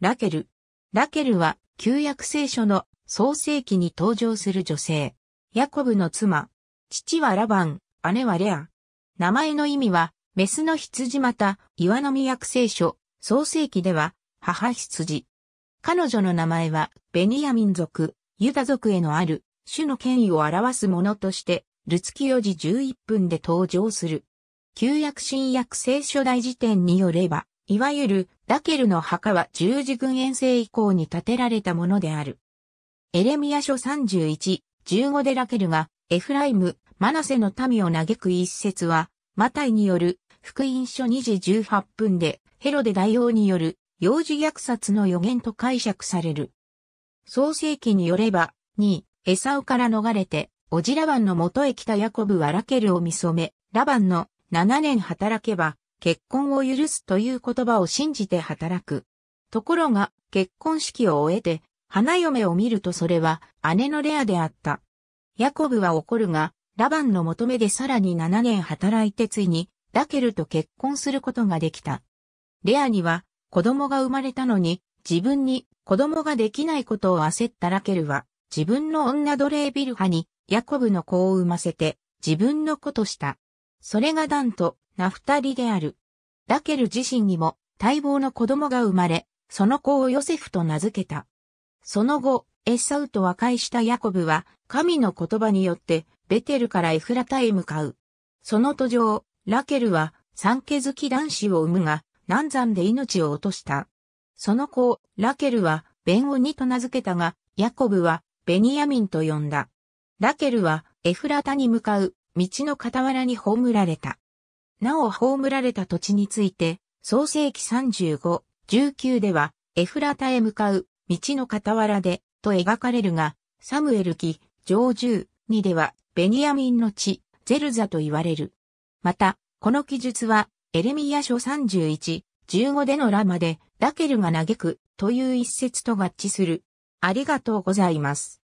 ラケル。ラケルは旧約聖書の創世記に登場する女性。ヤコブの妻。父はラバン、姉はレア。名前の意味は、メスの羊また、岩波訳聖書、創世記では、母羊。彼女の名前は、ベニヤミン族、ユダ族へのある、種の権威を表すものとして、ルツ記4時11分で登場する。旧約新約聖書大辞典によれば、いわゆる、ラケルの墓は十字軍遠征以降に建てられたものである。エレミヤ書31、15でラケルが、エフライム、マナセの民を嘆く一節は、マタイによる、福音書2時18分で、ヘロデ大王による、幼児虐殺の予言と解釈される。創世記によれば、2、エサウから逃れて、叔父ラバンの元へ来たヤコブはラケルを見初め、ラバンの7年働けば、結婚を許すという言葉を信じて働く。ところが、結婚式を終えて、花嫁を見るとそれは、姉のレアであった。ヤコブは怒るが、ラバンの求めでさらに7年働いてついに、ラケルと結婚することができた。レアには、子供が生まれたのに、自分に子供ができないことを焦ったラケルは、自分の女奴隷ビルハに、ヤコブの子を産ませて、自分の子とした。それがダンと、ナフタリである。ラケル自身にも、待望の子供が生まれ、その子をヨセフと名付けた。その後、エサウと和解したヤコブは、神の言葉によって、ベテルからエフラタへ向かう。その途上、ラケルは産気づき男子を産むが、難産で命を落とした。その子を、ラケルは、ベンオニと名付けたが、ヤコブは、ベニヤミンと呼んだ。ラケルは、エフラタに向かう、道の傍らに葬られた。なお葬られた土地について、創世記35、19では、エフラタへ向かう、道の傍らで、と描かれるが、サムエル記、上10、2では、ベニヤミンの地、ゼルザと言われる。また、この記述は、エレミヤ書31、15でのラマで、ラケルが嘆く、という一節と合致する。ありがとうございます。